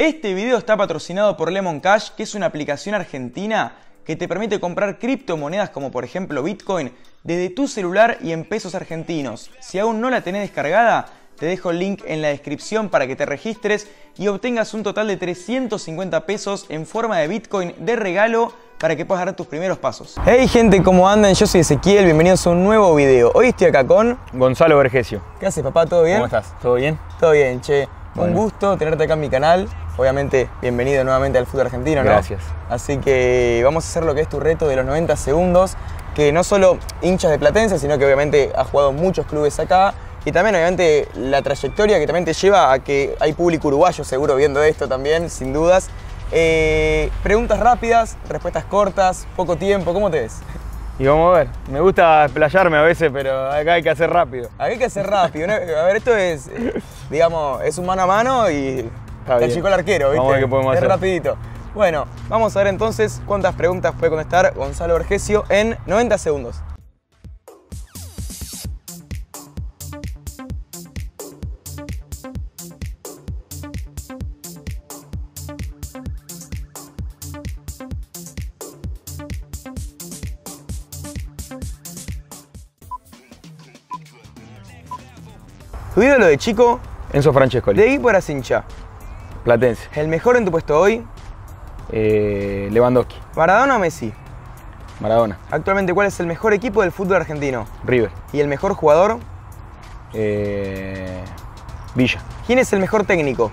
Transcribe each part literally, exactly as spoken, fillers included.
Este video está patrocinado por Lemon Cash, que es una aplicación argentina que te permite comprar criptomonedas como por ejemplo Bitcoin desde tu celular y en pesos argentinos. Si aún no la tenés descargada, te dejo el link en la descripción para que te registres y obtengas un total de trescientos cincuenta pesos en forma de Bitcoin de regalo para que puedas dar tus primeros pasos. Hey gente, ¿cómo andan? Yo soy Ezequiel, bienvenidos a un nuevo video. Hoy estoy acá con... Gonzalo Bergessio. ¿Qué haces, papá? ¿Todo bien? ¿Cómo estás? ¿Todo bien? Todo bien, che. Bueno. Un gusto tenerte acá en mi canal. Obviamente, bienvenido nuevamente al fútbol argentino, ¿no? Gracias. Así que vamos a hacer lo que es tu reto de los noventa segundos, que no solo hinchas de Platense, sino que obviamente ha jugado muchos clubes acá. Y también obviamente la trayectoria que también te lleva a que hay público uruguayo seguro viendo esto también, sin dudas. Eh, preguntas rápidas, respuestas cortas, poco tiempo, ¿cómo te ves? Y vamos a ver, me gusta explayarme a veces, pero acá hay que hacer rápido. Acá hay que hacer rápido, ¿no? A ver, esto es, digamos, es un mano a mano y te achicó el arquero, ¿viste? Vamos a ver qué podemos hacer. Es rapidito. Bueno, vamos a ver entonces cuántas preguntas puede contestar Gonzalo Bergessio en noventa segundos. ¿Tu ídolo de chico? Enzo Francescoli. ¿De equipo eras hincha? Platense. ¿El mejor en tu puesto hoy? Eh, Lewandowski. ¿Maradona o Messi? Maradona. ¿Actualmente cuál es el mejor equipo del fútbol argentino? River. ¿Y el mejor jugador? Eh, Villa. ¿Quién es el mejor técnico?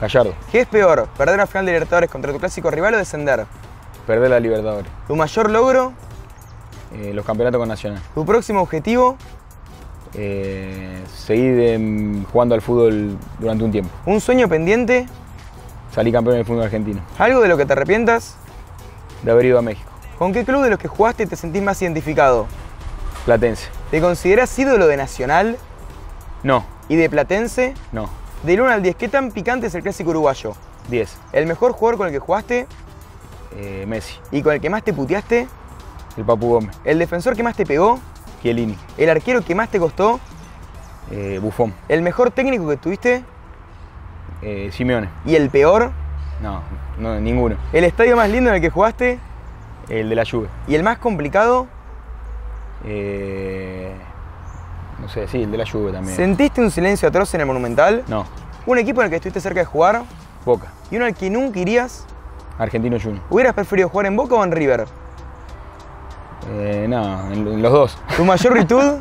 Gallardo. ¿Qué es peor, perder una final de Libertadores contra tu clásico rival o descender? Perder la Libertadores. ¿Tu mayor logro? Eh, los campeonatos con Nacional. ¿Tu próximo objetivo? Eh, seguir eh, jugando al fútbol durante un tiempo. ¿Un sueño pendiente? Salí campeón del fútbol argentino. ¿Algo de lo que te arrepientas? De haber ido a México. ¿Con qué club de los que jugaste te sentís más identificado? Platense. ¿Te considerás ídolo de Nacional? No. ¿Y de Platense? No. Del uno al diez, ¿qué tan picante es el clásico uruguayo? diez. ¿El mejor jugador con el que jugaste? Eh, Messi. ¿Y con el que más te puteaste? El Papu Gómez. ¿El defensor que más te pegó? Chiellini. ¿El arquero que más te costó? Eh, Buffon. ¿El mejor técnico que tuviste? Eh, Simeone. ¿Y el peor? No, no, ninguno. ¿El estadio más lindo en el que jugaste? El de la Juve. ¿Y el más complicado? Eh, no sé, sí, el de la Juve también. ¿Sentiste un silencio atroz en el Monumental? No. ¿Un equipo en el que estuviste cerca de jugar? Boca. ¿Y uno al que nunca irías? Argentino Junior. ¿Hubieras preferido jugar en Boca o en River? Eh, no, en los dos. ¿Tu mayor virtud?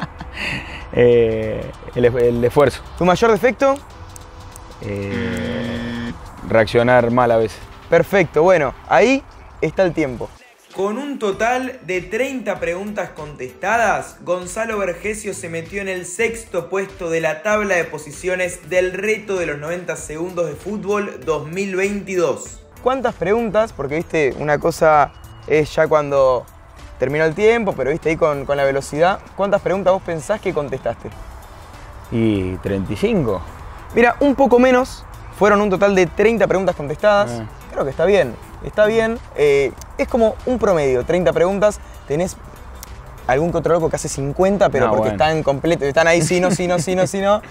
eh, el, el esfuerzo. ¿Tu mayor defecto? Eh, reaccionar mal a veces. Perfecto, bueno, ahí está el tiempo. Con un total de treinta preguntas contestadas, Gonzalo Bergessio se metió en el sexto puesto de la tabla de posiciones del reto de los noventa segundos de fútbol dos mil veintidós. ¿Cuántas preguntas? Porque viste, una cosa es ya cuando... terminó el tiempo, pero viste ahí con, con la velocidad. ¿Cuántas preguntas vos pensás que contestaste? Y treinta y cinco. Mira, un poco menos. Fueron un total de treinta preguntas contestadas. Eh. Creo que está bien. Está bien. Eh, es como un promedio. treinta preguntas. Tenés algún que otro loco que hace cincuenta, pero no, porque bueno, están completos. Están ahí sí, no, sí, no, sí, no, sí, no.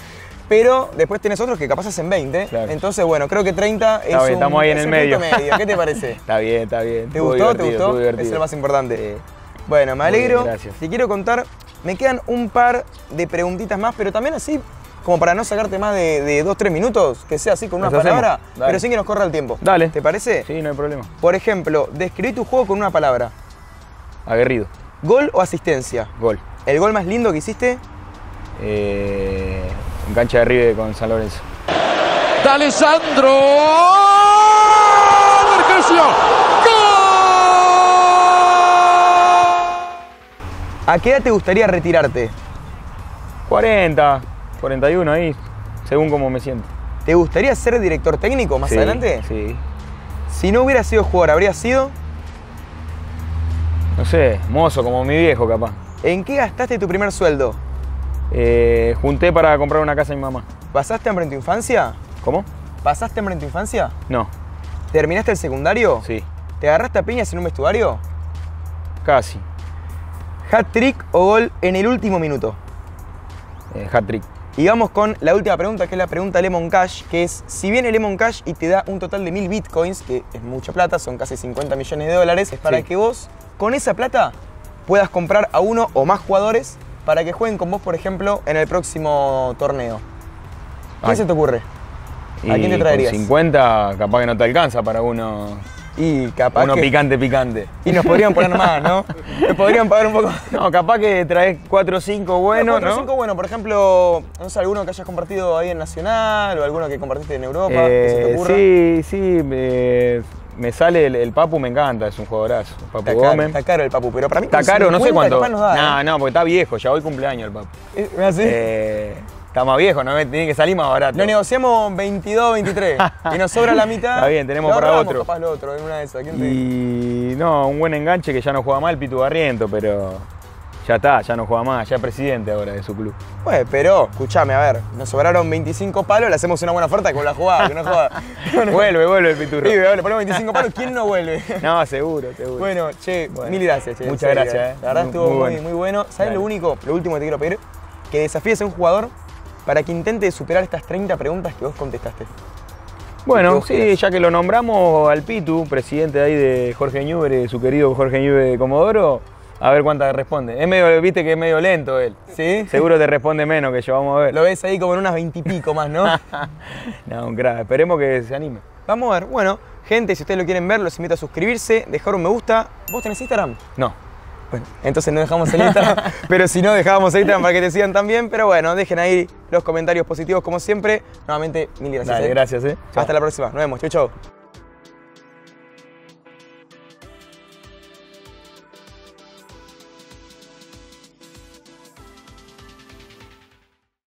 Pero después tenés otros que capaz hacen veinte. Claro. Entonces, bueno, creo que treinta está es bien, un, estamos ahí en el medio. medio. ¿Qué te parece? Está bien, está bien. ¿Te gustó? ¿Te gustó? Es lo más importante. Sí. Bueno, me alegro. Bien, te quiero contar, me quedan un par de preguntitas más, pero también así, como para no sacarte más de dos a tres minutos, que sea así con una nos palabra, pero sin que nos corra el tiempo. Dale. ¿Te parece? Sí, no hay problema. Por ejemplo, describí tu juego con una palabra. Aguerrido. ¿Gol o asistencia? Gol. ¿El gol más lindo que hiciste? Eh... En cancha de River con San Lorenzo. ¡D'Alessandro! ¡Bergessio! ¡Gol! ¿A qué edad te gustaría retirarte? cuarenta, cuarenta y uno ahí, según cómo me siento. ¿Te gustaría ser director técnico más sí, adelante? Sí. Si no hubiera sido jugador, ¿habría sido? No sé, mozo, como mi viejo capaz. ¿En qué gastaste tu primer sueldo? Eh, junté para comprar una casa a mi mamá. ¿Pasaste hambre en tu infancia? ¿Cómo? ¿Pasaste hambre en tu infancia? No. ¿Terminaste el secundario? Sí. ¿Te agarraste a piñas en un vestuario? Casi. ¿Hat-trick o gol en el último minuto? Eh, Hat-trick. Y vamos con la última pregunta, que es la pregunta Lemon Cash, que es, si viene Lemon Cash y te da un total de mil bitcoins, que es mucha plata, son casi cincuenta millones de dólares, es para sí. que vos, con esa plata, puedas comprar a uno o más jugadores para que jueguen con vos, por ejemplo, en el próximo torneo. ¿Qué Ay. se te ocurre? ¿A quién te traerías? Con cincuenta capaz que no te alcanza para uno... Y capaz Uno que... picante, picante. Y nos podrían poner más, ¿no? Nos podrían pagar un poco. No, capaz que traes cuatro o cinco buenos, ¿no? cuatro o cinco buenos, por ejemplo, no sé, alguno que hayas compartido ahí en Nacional o alguno que compartiste en Europa, eh, que se te ocurra. Sí, sí, eh, me sale el, el Papu, me encanta, es un jugadorazo. Papu está Gómez. Caro, está caro el Papu, pero para mí está caro, no sé cuánto. No, nah, eh. no, porque está viejo, ya hoy cumpleaños el Papu. ¿Me haces? Eh, Está más viejo, ¿no? Tiene que salir más barato. Lo negociamos veintidós, veintitrés. Y nos sobra la mitad. Está bien, tenemos para otro. Capaz lo otro, en una de esas. ¿Quién te dice? No, un buen enganche que ya no juega mal, Pitu Barriento, pero ya está, ya no juega más, ya es presidente ahora de su club. Pues, pero, escuchame, a ver, nos sobraron veinticinco palos, le hacemos una buena oferta que con la jugada, que no juega. Vuelve, vuelve el Piturro. Sí, le ponemos veinticinco palos, ¿quién no vuelve? No, seguro, seguro. Bueno, che, bueno. mil gracias, che. Muchas gracias, gracias, eh. La verdad muy, estuvo muy bueno. Muy, muy bueno. ¿Sabés lo único, lo último que te quiero pedir? Que desafíes a un jugador para que intente superar estas treinta preguntas que vos contestaste. Bueno, vos sí, querés. Ya que lo nombramos al Pitu, presidente de ahí de Jorge Ñuber, su querido Jorge Ñuber de Comodoro, a ver cuántas responde. Es medio, viste que es medio lento él. ¿Sí? Seguro te responde menos que yo, vamos a ver. Lo ves ahí como en unas veintipico más, ¿no? No, un crack. Esperemos que se anime. Vamos a ver. Bueno, gente, si ustedes lo quieren ver, los invito a suscribirse, dejar un me gusta. ¿Vos tenés Instagram? No. Bueno, entonces no dejamos el Instagram, pero si no dejábamos el Instagram para que te sigan también. Pero bueno, dejen ahí los comentarios positivos como siempre. Nuevamente, mil gracias. Dale, eh. gracias. Eh. Hasta la próxima. Nos vemos. Chau, chau.